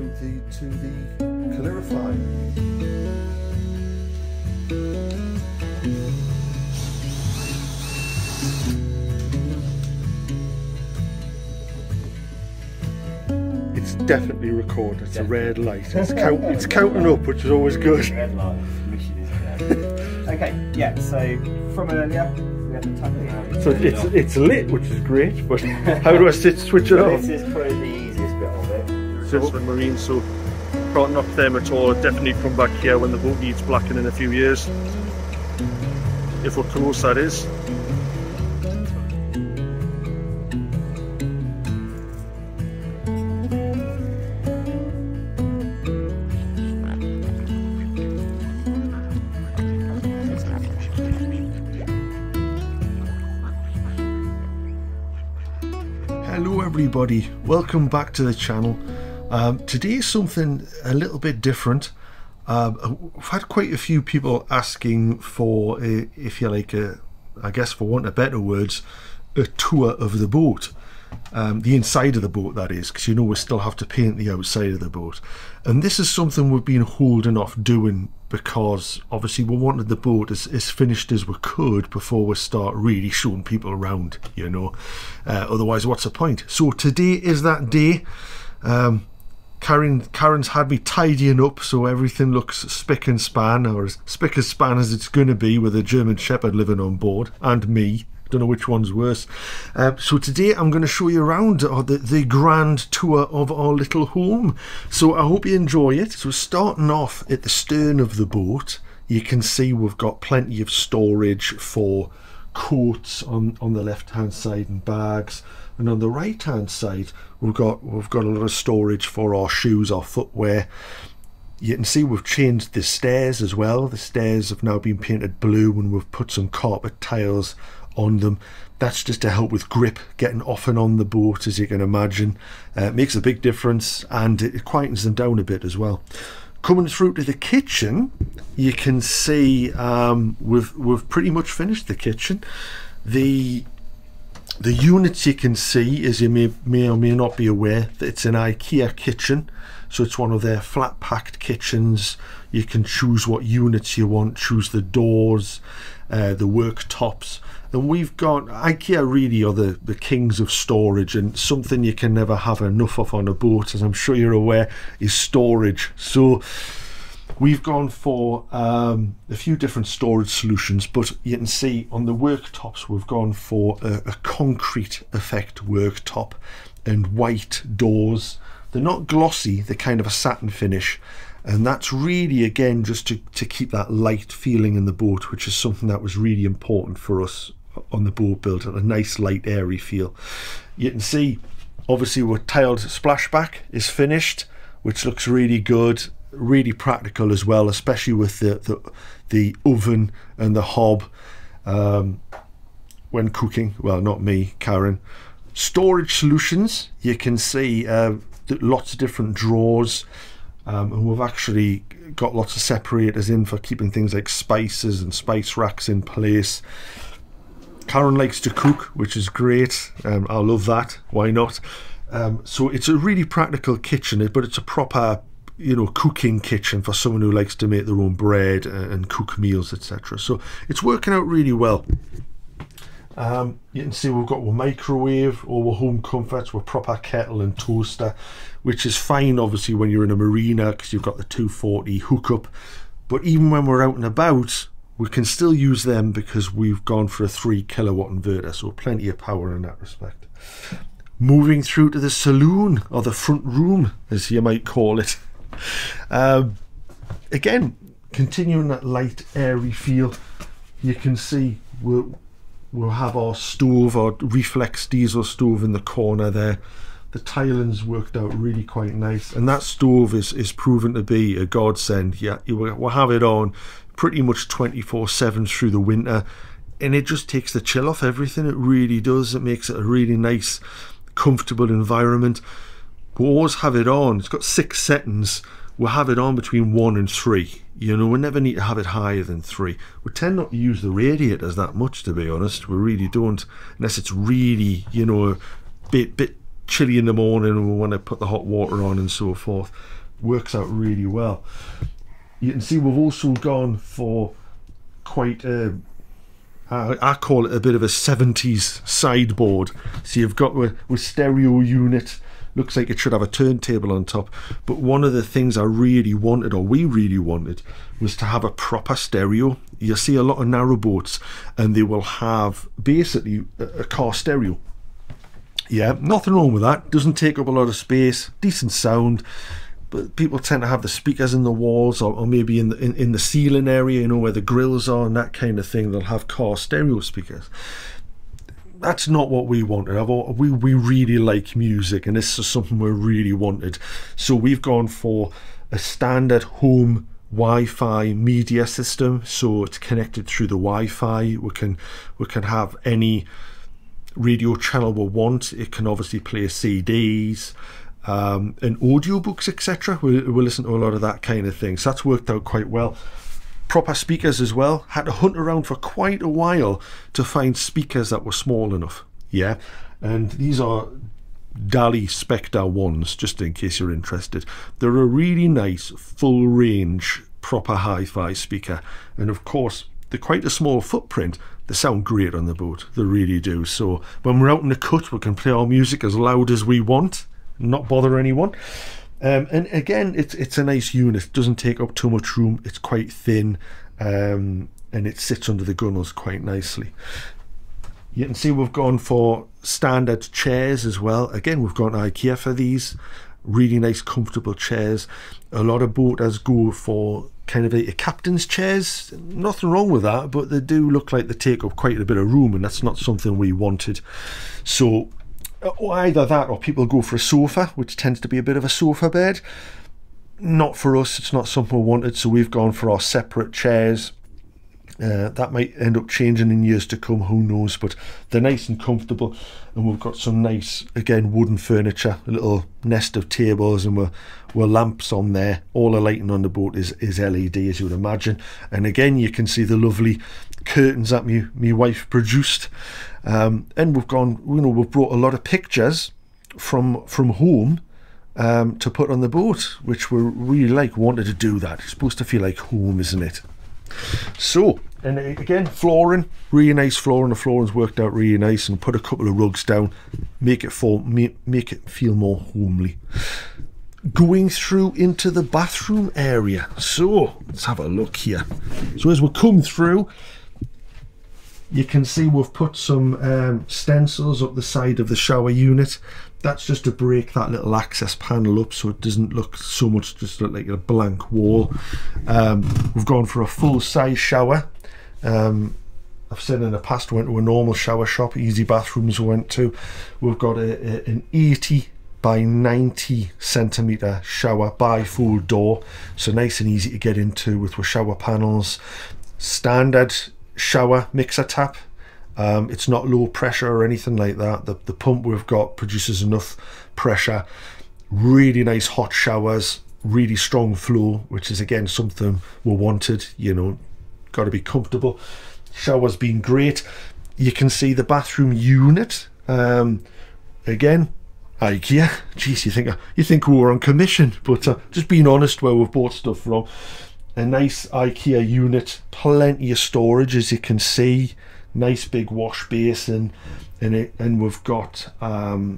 to the calorifier. It's definitely recorded. It's definitely a red light. It's counting up, which is always good. Red light. Okay, yeah. So from earlier, we had the tucking out. So it's lit, which is great. But how do I switch it off? This is probably the easiest bit of it. So it's marine, so can't knock them at all. Definitely come back here when the boat needs blacking in a few years, if we're close, that is. Hello everybody, welcome back to the channel. Today is something a little bit different. I've had quite a few people asking for, if you like, I guess for want of better words, a tour of the boat. The inside of the boat, that is, because you know we still have to paint the outside of the boat. And this is something we've been holding off doing because obviously we wanted the boat as finished as we could before we start really showing people around, you know. Otherwise, what's the point? So today is that day. Karen's had me tidying up so everything looks spick and span, or as spick and span as it's going to be with a German Shepherd living on board, and me. Don't know which one's worse. So today I'm going to show you around the grand tour of our little home. So I hope you enjoy it. So starting off at the stern of the boat, you can see we've got plenty of storage for coats on the left hand side and bags, and on the right hand side we've got a lot of storage for our shoes, our footwear. You can see we've changed the stairs as well. The stairs have now been painted blue and we've put some carpet tiles on them. That's just to help with grip getting off and on the boat, as you can imagine. It makes a big difference and it quietens them down a bit as well. Coming through to the kitchen, you can see we've pretty much finished the kitchen. The units, you can see, as you may or may not be aware, that it's an IKEA kitchen. So it's one of their flat packed kitchens. You can choose what units you want, choose the doors, the worktops. And we've got, IKEA really are the kings of storage, and something you can never have enough of on a boat, as I'm sure you're aware, is storage. So we've gone for a few different storage solutions, but you can see on the worktops we've gone for a concrete effect worktop and white doors. They're not glossy, they're kind of a satin finish. And that's really, again, just to keep that light feeling in the boat, which is something that was really important for us on the boat build, a nice light airy feel. You can see obviously our tiled splashback is finished, which looks really good, really practical as well, especially with the oven and the hob when cooking. Well, not me, Karen. Storage solutions, you can see lots of different drawers. And we've actually got lots of separators in for keeping things like spices and spice racks in place. Karen likes to cook, which is great. I love that. Why not? So it's a really practical kitchen, but it's a proper, you know, cooking kitchen for someone who likes to make their own bread and cook meals, etc. So it's working out really well. You can see we've got our microwave, our home comforts, our proper kettle and toaster, which is fine obviously when you're in a marina because you've got the 240 hookup, but even when we're out and about we can still use them because we've gone for a 3 kilowatt inverter, so plenty of power in that respect. Moving through to the saloon, or the front room as you might call it, again continuing that light airy feel. You can see we'll have our stove, our reflex diesel stove in the corner there. The tiling's worked out really quite nice, and that stove is proven to be a godsend. Yeah, we'll have it on pretty much 24/7 through the winter, and it just takes the chill off everything. It really does. It makes it a really nice, comfortable environment. We'll always have it on. It's got 6 settings. We'll have it on between 1 and 3. You know, we never need to have it higher than 3. We tend not to use the radiators that much, to be honest. We really don't, unless it's really, you know, a bit chilly in the morning and we want to put the hot water on and so forth. Works out really well. You can see we've also gone for quite a, I call it a bit of a 70s sideboard. So you've got a stereo unit, looks like it should have a turntable on top, but one of the things I really wanted, or we really wanted, was to have a proper stereo. You see a lot of narrow boats and they will have basically a car stereo. Yeah, nothing wrong with that, doesn't take up a lot of space, decent sound, but people tend to have the speakers in the walls, or maybe in the ceiling area, you know, where the grills are and that kind of thing. They'll have car stereo speakers. That's not what we wanted. We really like music, and this is something we really wanted. So we've gone for a standard home Wi-Fi media system. So it's connected through the Wi-Fi. We can have any radio channel we want. It can obviously play CDs, and audiobooks, etc. We listen to a lot of that kind of thing. So that's worked out quite well. Proper speakers as well. Had to hunt around for quite a while to find speakers that were small enough. Yeah, and these are Dali Spectre ones, just in case you're interested. They're a really nice full range proper hi-fi speaker, and of course they're quite a small footprint. They sound great on the boat, they really do. So when we're out in the cut, we can play our music as loud as we want, not bother anyone. And again, it's a nice unit, doesn't take up too much room, it's quite thin, and it sits under the gunnels quite nicely. You can see we've gone for standard chairs as well. Again, we've gone to IKEA for these, really nice comfortable chairs. A lot of boaters go for kind of a captain's chairs, nothing wrong with that, but they do look like they take up quite a bit of room, and that's not something we wanted. So either that, or people go for a sofa, which tends to be a bit of a sofa bed. Not for us, it's not something we wanted, so we've gone for our separate chairs. That might end up changing in years to come, who knows, but they're nice and comfortable. And we've got some nice, again, wooden furniture, a little nest of tables, and we're lamps on there. All the lighting on the boat is LED, as you would imagine. And again, you can see the lovely curtains that my wife produced. And we've gone, you know, we've brought a lot of pictures from home to put on the boat, which we really like, wanted to do that. It's supposed to feel like home, isn't it? So, and again, flooring, really nice flooring. The flooring's worked out really nice, and put a couple of rugs down, make it feel more homely. Going through into the bathroom area, so let's have a look here. So as we come through, you can see we've put some stencils up the side of the shower unit. That's just to break that little access panel up so it doesn't look so much just look like a blank wall. We've gone for a full-size shower. I've said in the past, went to a normal shower shop, Easy Bathrooms we went to. We've got an 80 by 90 centimeter shower, bifold door, so nice and easy to get into with shower panels. Standard shower mixer tap. It's not low pressure or anything like that. The pump we've got produces enough pressure. Really nice hot showers, really strong flow, which is again something we wanted. You know, got to be comfortable. Shower's been great. You can see the bathroom unit. Again, IKEA. Geez, you think we were on commission, but just being honest where we've bought stuff from. A nice IKEA unit, plenty of storage, as you can see. Nice big wash basin in it, and we've got our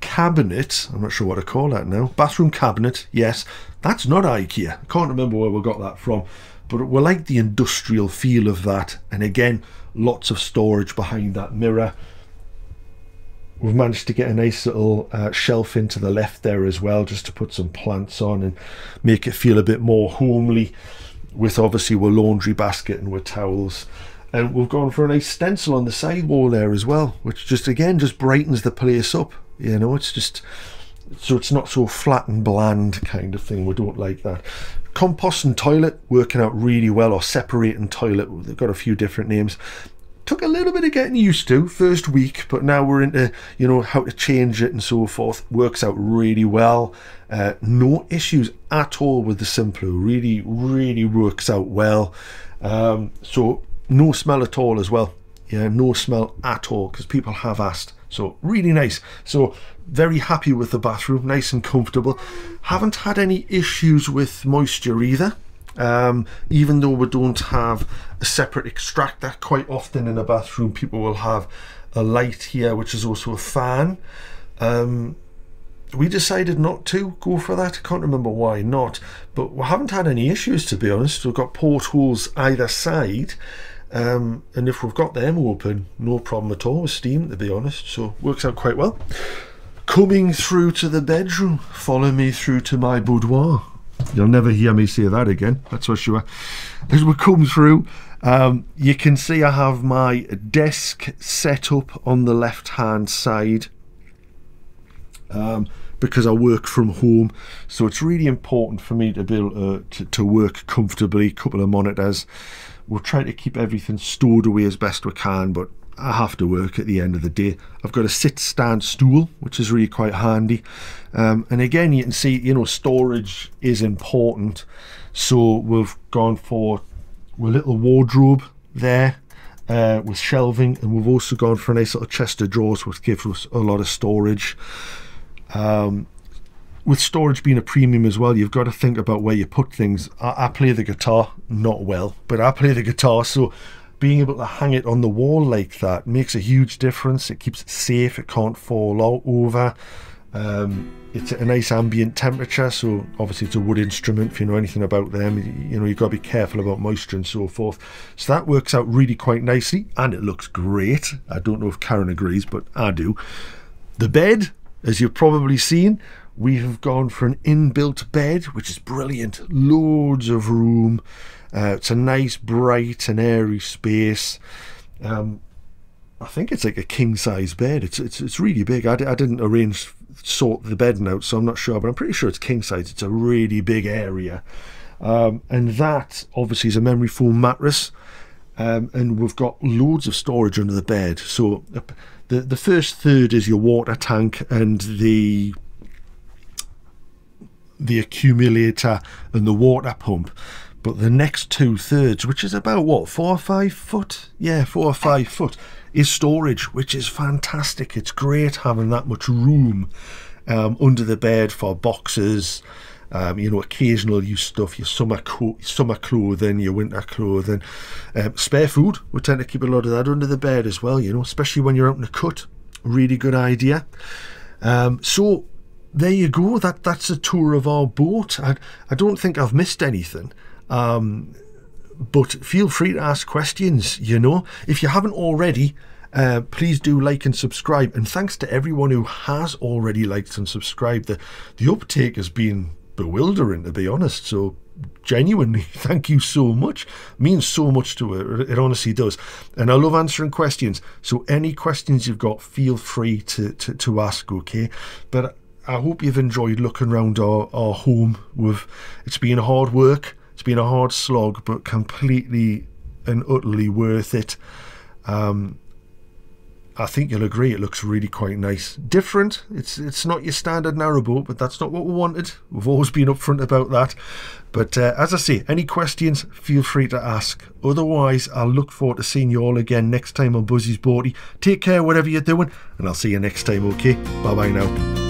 cabinet. I'm not sure what to call that now. Bathroom cabinet, yes. That's not IKEA. I can't remember where we got that from, but we like the industrial feel of that. And again, lots of storage behind that mirror. We've managed to get a nice little shelf into the left there as well, just to put some plants on and make it feel a bit more homely, with obviously our laundry basket and our towels. And we've gone for a nice stencil on the side wall there as well, which just again just brightens the place up. You know, it's just so it's not so flat and bland kind of thing. We don't like that. Compost and toilet working out really well, or separating toilet, they've got a few different names. Took a little bit of getting used to first week, but now we're into, you know, how to change it and so forth. Works out really well. No issues at all with the Simplu. Really works out well. So no smell at all as well. Yeah, no smell at all, because people have asked. So really nice. So very happy with the bathroom, nice and comfortable. Haven't had any issues with moisture either. Even though we don't have a separate extractor, quite often in a bathroom people will have a light here which is also a fan. We decided not to go for that. I can't remember why not, but we haven't had any issues, to be honest. We've got portholes either side, and if we've got them open, no problem at all with steam, to be honest. So works out quite well. Coming through to the bedroom, follow me through to my boudoir. You'll never hear me say that again, that's for sure. As we come through, you can see I have my desk set up on the left hand side, because I work from home, so it's really important for me to be able to work comfortably. A couple of monitors. We'll try to keep everything stored away as best we can, but I have to work at the end of the day. I've got a sit-stand stool, which is really quite handy. And again, you can see, you know, storage is important. So we've gone for a little wardrobe there with shelving, and we've also gone for a nice little chest of drawers, which gives us a lot of storage. With storage being a premium as well, you've got to think about where you put things. I play the guitar, not well, but I play the guitar, so being able to hang it on the wall like that makes a huge difference. It keeps it safe, it can't fall out over. It's at a nice ambient temperature, so obviously it's a wood instrument. If you know anything about them, you know you've got to be careful about moisture and so forth. So that works out really quite nicely, and it looks great. I don't know if Karen agrees, but I do. The bed, as you've probably seen, we have gone for an inbuilt bed, which is brilliant. Loads of room. It's a nice, bright and airy space. I think it's like a king-size bed. It's really big. I didn't sort the bedding out, so I'm not sure, but I'm pretty sure it's king-size. It's a really big area. And that, obviously, is a memory foam mattress. And we've got loads of storage under the bed. So the first third is your water tank and the accumulator and the water pump. But the next two thirds, which is about what, 4 or 5 foot? Yeah, 4 or 5 foot is storage, which is fantastic. It's great having that much room under the bed for boxes, you know, occasional use stuff, your summer clothing, your winter clothing, spare food. We tend to keep a lot of that under the bed as well, you know, especially when you're out in a cut. Really good idea. So there you go. That's a tour of our boat. I don't think I've missed anything. But feel free to ask questions, you know. If you haven't already, please do like and subscribe. And thanks to everyone who has already liked and subscribed. The uptake has been bewildering, to be honest. So genuinely, thank you so much. It means so much to it. It honestly does. And I love answering questions. So any questions you've got, feel free to ask, okay? But I hope you've enjoyed looking around our home. It's been hard work. It's been a hard slog, but completely and utterly worth it. I think you'll agree it looks really quite nice. Different. It's not your standard narrowboat, but that's not what we wanted. We've always been upfront about that. But as I say, any questions, feel free to ask. Otherwise, I'll look forward to seeing you all again next time on Buzzy's Boaty. Take care, whatever you're doing, and I'll see you next time, okay? Bye-bye now.